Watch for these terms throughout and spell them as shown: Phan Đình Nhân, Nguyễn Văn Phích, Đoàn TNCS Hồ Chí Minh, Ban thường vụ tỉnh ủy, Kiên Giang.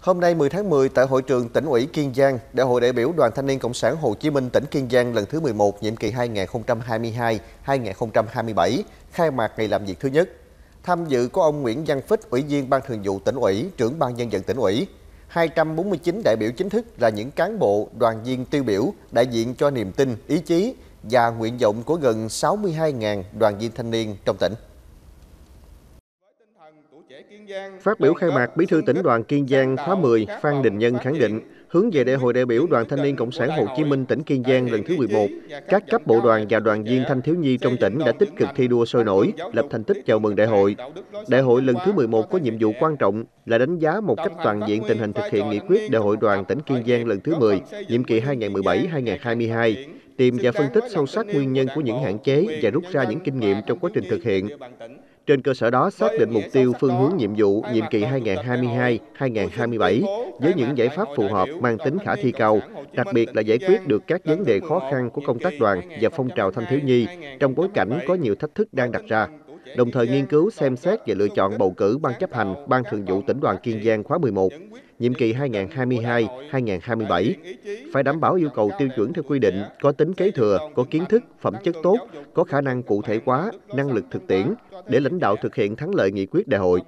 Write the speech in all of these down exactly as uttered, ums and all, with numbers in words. Hôm nay mười tháng mười tại hội trường Tỉnh ủy Kiên Giang, Đại hội đại biểu Đoàn Thanh niên Cộng sản Hồ Chí Minh tỉnh Kiên Giang lần thứ mười một nhiệm kỳ hai nghìn không trăm hai mươi hai đến hai nghìn không trăm hai mươi bảy khai mạc ngày làm việc thứ nhất. Tham dự có ông Nguyễn Văn Phích, Ủy viên Ban Thường vụ Tỉnh ủy, Trưởng Ban Nhân dân Tỉnh ủy. hai trăm bốn mươi chín đại biểu chính thức là những cán bộ, đoàn viên tiêu biểu đại diện cho niềm tin, ý chí và nguyện vọng của gần sáu mươi hai nghìn đoàn viên thanh niên trong tỉnh. Phát biểu khai mạc, Bí thư Tỉnh đoàn Kiên Giang khóa mười Phan Đình Nhân khẳng định hướng về Đại hội đại biểu Đoàn Thanh niên Cộng sản Hồ Chí Minh tỉnh Kiên Giang lần thứ mười một, các cấp bộ đoàn và đoàn viên thanh thiếu nhi trong tỉnh đã tích cực thi đua sôi nổi, lập thành tích chào mừng đại hội. Đại hội lần thứ mười một có nhiệm vụ quan trọng là đánh giá một cách toàn diện tình hình thực hiện nghị quyết Đại hội Đoàn tỉnh Kiên Giang lần thứ mười, nhiệm kỳ hai nghìn không trăm mười bảy đến hai nghìn không trăm hai mươi hai. Tìm và phân tích sâu sắc nguyên nhân của những hạn chế và rút ra những kinh nghiệm trong quá trình thực hiện. Trên cơ sở đó xác định mục tiêu, phương hướng nhiệm vụ nhiệm kỳ hai nghìn không trăm hai mươi hai đến hai nghìn không trăm hai mươi bảy với những giải pháp phù hợp mang tính khả thi cao, đặc biệt là giải quyết được các vấn đề khó khăn của công tác đoàn và phong trào thanh thiếu nhi trong bối cảnh có nhiều thách thức đang đặt ra. Đồng thời nghiên cứu, xem xét và lựa chọn bầu cử Ban chấp hành Ban Thường vụ Tỉnh đoàn Kiên Giang khóa mười một, nhiệm kỳ hai nghìn không trăm hai mươi hai đến hai nghìn không trăm hai mươi bảy. Phải đảm bảo yêu cầu tiêu chuẩn theo quy định, có tính kế thừa, có kiến thức, phẩm chất tốt, có khả năng cụ thể hóa, năng lực thực tiễn để lãnh đạo thực hiện thắng lợi nghị quyết đại hội.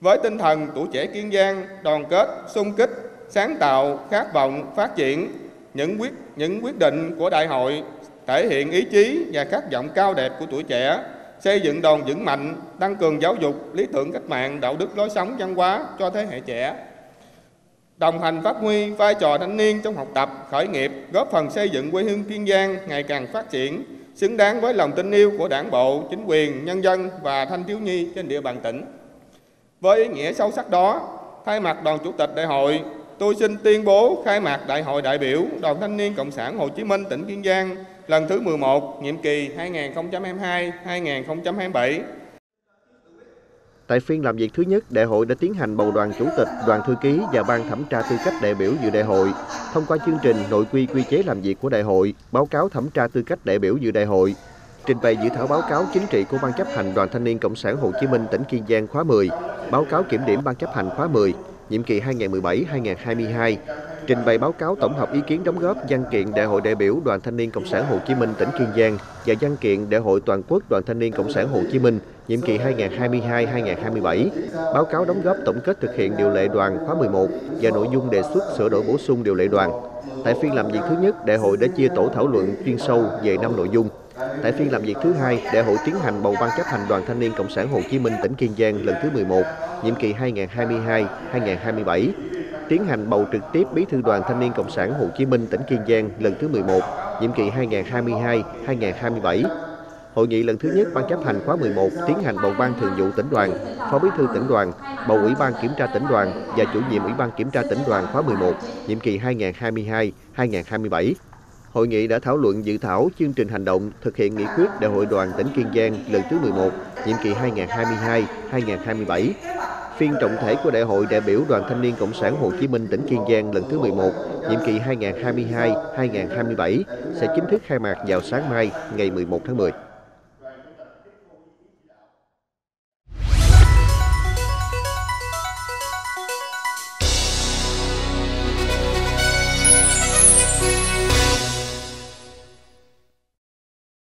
Với tinh thần tuổi trẻ Kiên Giang đoàn kết, xung kích, sáng tạo, khát vọng phát triển, những quyết những quyết định của đại hội thể hiện ý chí và khát vọng cao đẹp của tuổi trẻ, xây dựng đòn vững mạnh, tăng cường giáo dục, lý tưởng cách mạng, đạo đức lối sống văn hóa cho thế hệ trẻ. Đồng hành phát huy vai trò thanh niên trong học tập, khởi nghiệp, góp phần xây dựng quê hương Kiên Giang ngày càng phát triển, xứng đáng với lòng tin yêu của đảng bộ, chính quyền, nhân dân và thanh thiếu nhi trên địa bàn tỉnh. Với ý nghĩa sâu sắc đó, thay mặt đoàn chủ tịch đại hội, tôi xin tuyên bố khai mạc Đại hội đại biểu Đoàn Thanh niên Cộng sản Hồ Chí Minh tỉnh Kiên Giang lần thứ mười một, nhiệm kỳ hai nghìn không trăm hai mươi hai đến hai nghìn không trăm hai mươi bảy. Tại phiên làm việc thứ nhất, đại hội đã tiến hành bầu đoàn chủ tịch, đoàn thư ký và ban thẩm tra tư cách đại biểu dự đại hội. Thông qua chương trình nội quy quy chế làm việc của đại hội, báo cáo thẩm tra tư cách đại biểu dự đại hội, trình bày dự thảo báo cáo chính trị của Ban chấp hành Đoàn Thanh niên Cộng sản Hồ Chí Minh tỉnh Kiên Giang khóa mười, báo cáo kiểm điểm Ban chấp hành khóa mười, nhiệm kỳ hai nghìn không trăm mười bảy đến hai nghìn không trăm hai mươi hai, trình bày báo cáo tổng hợp ý kiến đóng góp văn kiện Đại hội đại biểu Đoàn Thanh niên Cộng sản Hồ Chí Minh tỉnh Kiên Giang và văn kiện Đại hội toàn quốc Đoàn Thanh niên Cộng sản Hồ Chí Minh nhiệm kỳ hai nghìn không trăm hai mươi hai đến hai nghìn không trăm hai mươi bảy, báo cáo đóng góp tổng kết thực hiện điều lệ đoàn khóa mười một và nội dung đề xuất sửa đổi bổ sung điều lệ đoàn. Tại phiên làm việc thứ nhất, đại hội đã chia tổ thảo luận chuyên sâu về năm nội dung. Tại phiên làm việc thứ hai, đại hội tiến hành bầu Ban chấp hành Đoàn Thanh niên Cộng sản Hồ Chí Minh tỉnh Kiên Giang lần thứ mười một, nhiệm kỳ hai nghìn không trăm hai mươi hai đến hai nghìn không trăm hai mươi bảy, tiến hành bầu trực tiếp Bí thư Đoàn Thanh niên Cộng sản Hồ Chí Minh tỉnh Kiên Giang lần thứ mười một, nhiệm kỳ hai nghìn không trăm hai mươi hai đến hai nghìn không trăm hai mươi bảy. Hội nghị lần thứ nhất Ban chấp hành khóa mười một tiến hành bầu Ban Thường vụ Tỉnh đoàn, Phó Bí thư Tỉnh đoàn, bầu Ủy ban Kiểm tra Tỉnh đoàn và chủ nhiệm Ủy ban Kiểm tra Tỉnh đoàn khóa mười một, nhiệm kỳ hai nghìn không trăm hai mươi hai đến hai nghìn không trăm hai mươi bảy. Hội nghị đã thảo luận dự thảo chương trình hành động thực hiện nghị quyết Đại hội Đoàn tỉnh Kiên Giang lần thứ mười một, nhiệm kỳ hai nghìn không trăm hai mươi hai đến hai nghìn không trăm hai mươi bảy. Phiên trọng thể của Đại hội đại biểu Đoàn Thanh niên Cộng sản Hồ Chí Minh tỉnh Kiên Giang lần thứ mười một, nhiệm kỳ hai nghìn không trăm hai mươi hai đến hai nghìn không trăm hai mươi bảy sẽ chính thức khai mạc vào sáng mai, ngày mười một tháng mười.